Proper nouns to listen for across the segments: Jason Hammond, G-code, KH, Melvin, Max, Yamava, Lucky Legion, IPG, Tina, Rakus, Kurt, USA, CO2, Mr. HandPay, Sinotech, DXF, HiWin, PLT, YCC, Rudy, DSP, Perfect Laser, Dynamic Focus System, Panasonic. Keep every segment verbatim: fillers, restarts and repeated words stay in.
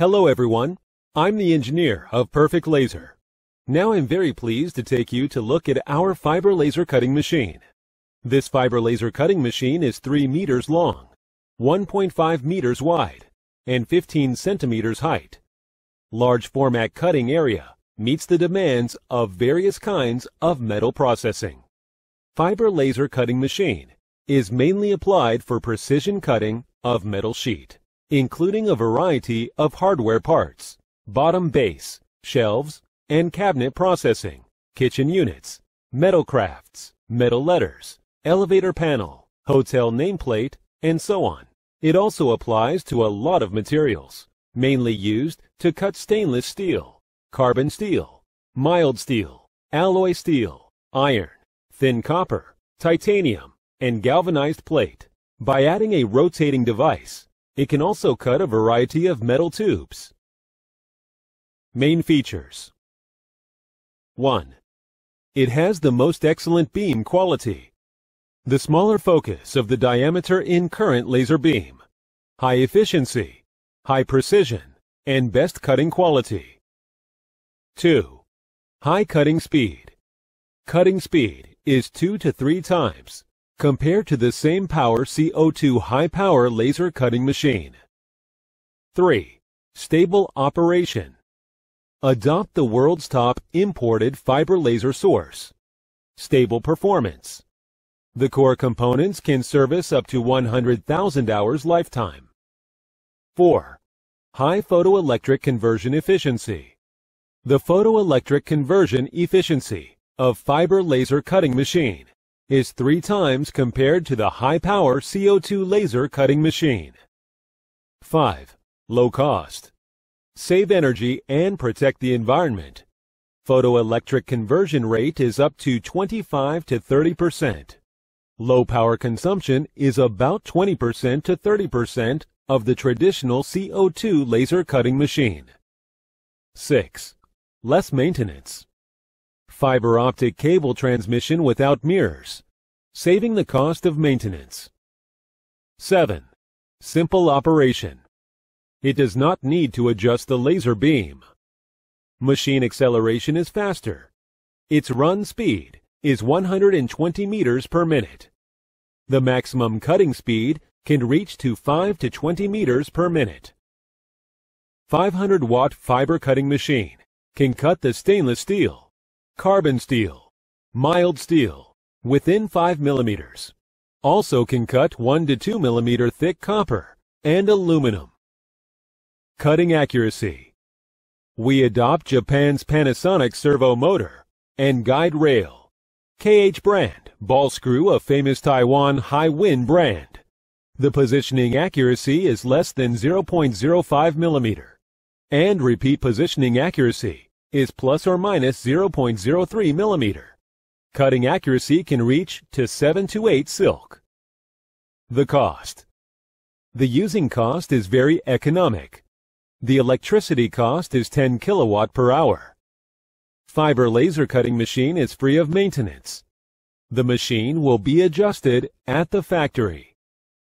Hello everyone, I'm the engineer of Perfect Laser. Now I'm very pleased to take you to look at our fiber laser cutting machine. This fiber laser cutting machine is three meters long, one point five meters wide, and fifteen centimeters height. Large format cutting area meets the demands of various kinds of metal processing. Fiber laser cutting machine is mainly applied for precision cutting of metal sheet, including a variety of hardware parts, bottom base, shelves, and cabinet processing, kitchen units, metal crafts, metal letters, elevator panel, hotel nameplate, and so on. It also applies to a lot of materials, mainly used to cut stainless steel, carbon steel, mild steel, alloy steel, iron, thin copper, titanium, and galvanized plate. By adding a rotating device, it can also cut a variety of metal tubes. Main features. one. It has the most excellent beam quality. The smaller focus of the diameter in current laser beam, high efficiency, high precision, and best cutting quality. two. High cutting speed. Cutting speed is two to three times compared to the same power C O two high power laser cutting machine. three. Stable operation. Adopt the world's top imported fiber laser source. Stable performance. The core components can service up to one hundred thousand hours lifetime. four. High photoelectric conversion efficiency. The photoelectric conversion efficiency of fiber laser cutting machine is three times compared to the high-power C O two laser cutting machine. five. Low cost. Save energy and protect the environment. Photoelectric conversion rate is up to twenty-five to thirty percent. Low power consumption is about twenty percent to thirty percent of the traditional C O two laser cutting machine. six. Less maintenance. Fiber optic cable transmission without mirrors, saving the cost of maintenance. seven. Simple operation. It does not need to adjust the laser beam. Machine acceleration is faster. Its run speed is one hundred twenty meters per minute. The maximum cutting speed can reach to five to twenty meters per minute. five hundred watt fiber cutting machine can cut the stainless steel, carbon steel, mild steel within five millimeters. Also can cut one to two millimeter thick copper and aluminum. Cutting accuracy. We adopt Japan's Panasonic servo motor and guide rail, K H brand, ball screw of famous Taiwan HiWin brand. The positioning accuracy is less than zero point zero five millimeter, and repeat positioning accuracy is plus or minus zero point zero three millimeter. Cutting accuracy can reach to seven to eight silk. The cost. The using cost is very economic. The electricity cost is ten kilowatt per hour. Fiber laser cutting machine is free of maintenance. The machine will be adjusted at the factory.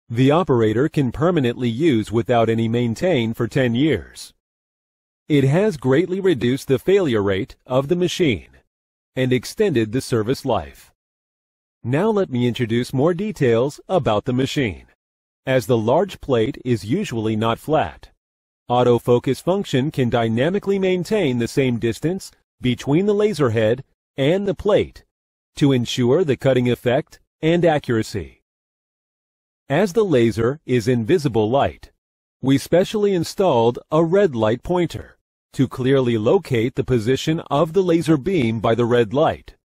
The operator can permanently use without any maintain for ten years. It has greatly reduced the failure rate of the machine and extended the service life. Now let me introduce more details about the machine. As the large plate is usually not flat, autofocus function can dynamically maintain the same distance between the laser head and the plate to ensure the cutting effect and accuracy. As the laser is in visible light, we specially installed a red light pointer to clearly locate the position of the laser beam by the red light.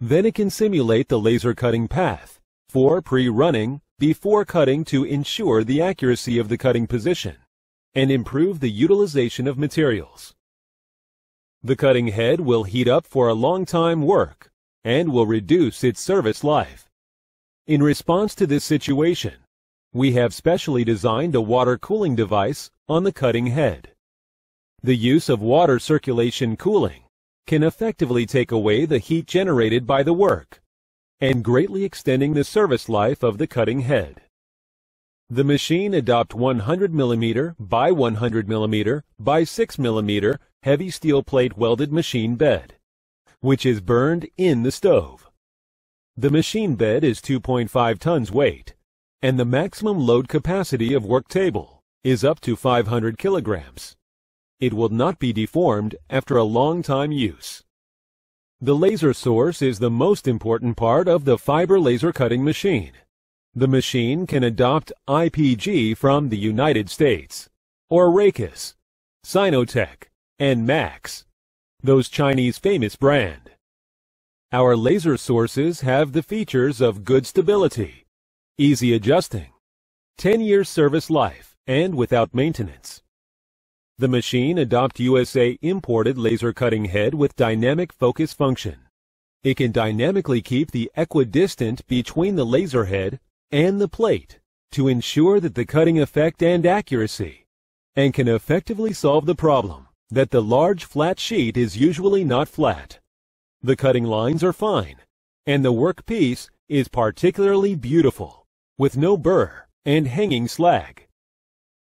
Then it can simulate the laser cutting path for pre-running before cutting to ensure the accuracy of the cutting position and improve the utilization of materials. The cutting head will heat up for a long time work and will reduce its service life. In response to this situation, we have specially designed a water cooling device on the cutting head. The use of water circulation cooling can effectively take away the heat generated by the work and greatly extending the service life of the cutting head. The machine adopt one hundred millimeter by one hundred millimeter by six millimeter heavy steel plate welded machine bed, which is burned in the stove. The machine bed is two point five tons weight, and the maximum load capacity of work table is up to five hundred kilograms. It will not be deformed after a long time use. The laser source is the most important part of the fiber laser cutting machine. The machine can adopt I P G from the United States, or Rakus, Sinotech, and Max, those Chinese famous brand. Our laser sources have the features of good stability, easy adjusting, ten year service life, and without maintenance. The machine adopt U S A imported laser cutting head with dynamic focus function. It can dynamically keep the equidistant between the laser head and the plate to ensure that the cutting effect and accuracy, and can effectively solve the problem that the large flat sheet is usually not flat. The cutting lines are fine, and the workpiece is particularly beautiful, with no burr and hanging slag.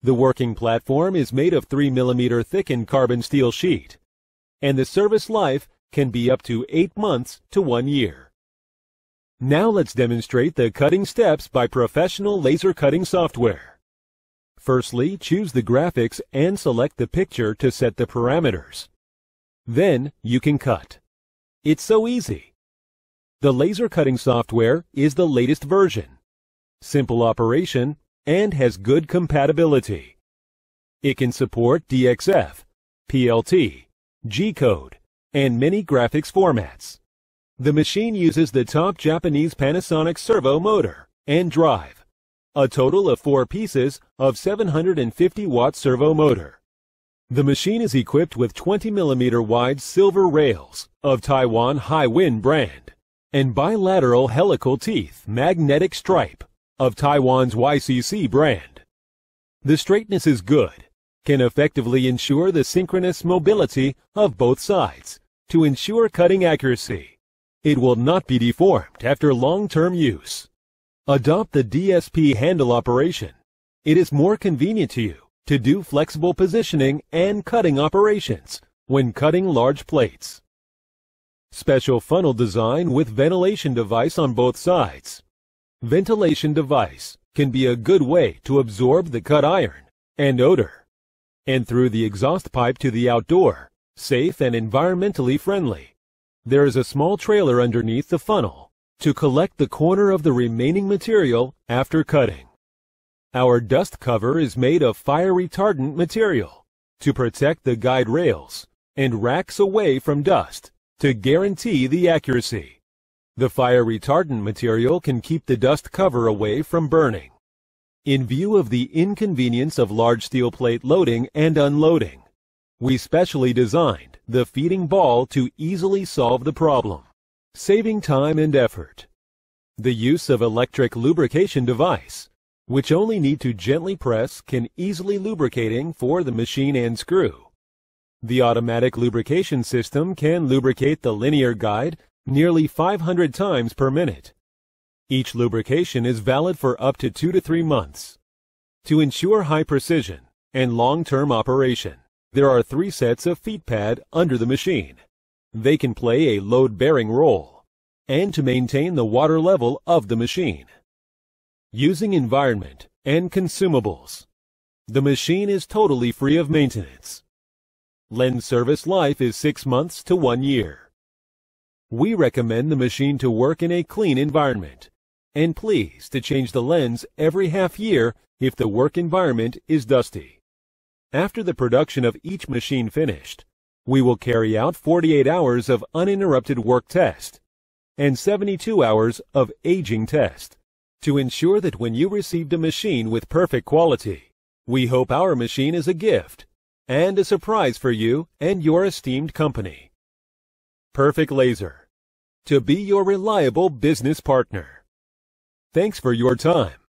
The working platform is made of three millimeter thickened carbon steel sheet, and the service life can be up to eight months to one year. Now let's demonstrate the cutting steps by professional laser cutting software. Firstly, choose the graphics and select the picture to set the parameters. Then you can cut. It's so easy. The laser cutting software is the latest version, simple operation, and has good compatibility. It can support D X F, P L T, G code, and many graphics formats. The machine uses the top Japanese Panasonic servo motor and drive, a total of four pieces of seven hundred fifty watt servo motor. The machine is equipped with twenty millimeter wide silver rails of Taiwan HiWin brand and bilateral helical teeth magnetic stripe of Taiwan's Y C C brand. The straightness is good, can effectively ensure the synchronous mobility of both sides to ensure cutting accuracy. It will not be deformed after long-term use. Adopt the D S P handle operation. It is more convenient to you to do flexible positioning and cutting operations when cutting large plates. Special funnel design with ventilation device on both sides. Ventilation device can be a good way to absorb the cut iron and odor, and through the exhaust pipe to the outdoor, safe and environmentally friendly. There is a small trailer underneath the funnel to collect the corner of the remaining material after cutting. Our dust cover is made of fire retardant material to protect the guide rails and racks away from dust to guarantee the accuracy. The fire retardant material can keep the dust cover away from burning. In view of the inconvenience of large steel plate loading and unloading, we specially designed the feeding ball to easily solve the problem, saving time and effort. The use of electric lubrication device, which only need to gently press, can easily lubricating for the machine and screw. The automatic lubrication system can lubricate the linear guide nearly five hundred times per minute. Each lubrication is valid for up to two to three months. To ensure high precision and long-term operation, there are three sets of feet pad under the machine. They can play a load-bearing role and to maintain the water level of the machine. Using environment and consumables, the machine is totally free of maintenance. Lens service life is six months to one year. We recommend the machine to work in a clean environment, and please to change the lens every half year if the work environment is dusty. After the production of each machine finished, we will carry out forty-eight hours of uninterrupted work test and seventy-two hours of aging test to ensure that when you received a machine with perfect quality, we hope our machine is a gift and a surprise for you and your esteemed company. Perfect Laser, to be your reliable business partner. Thanks for your time.